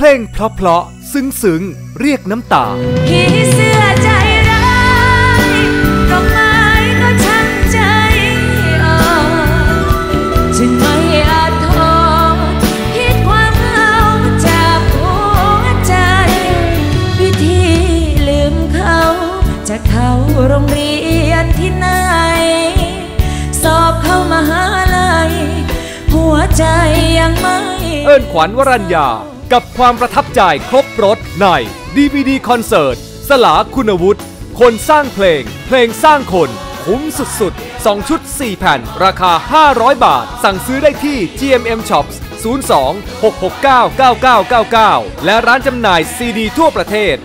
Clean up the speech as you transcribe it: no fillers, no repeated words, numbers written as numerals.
เพลงเพลาะๆซึ้งๆเรียกน้ำตาผีเสื้อใจร้ายดอกไม้ก็ช้ำใจอ่อนจึงไม่อาจทนคิดความเหงาจากหัวใจวิธีลืมเขาจะเข้าโรงเรียนที่ไหนสอบเข้ามหาลัยหัวใจยังไม่เอิ้นขวัญวรัญญากับความประทับใจครบรถใน DVD คอนเสิร์ตสลาคุณวุฒิคนสร้างเพลงเพลงสร้างคนคุ้มสุดๆ2ชุด4แผ่นราคา500บาทสั่งซื้อได้ที่ GMM Shops 02 669 9999และร้านจำหน่ายซีดีทั่วประเทศ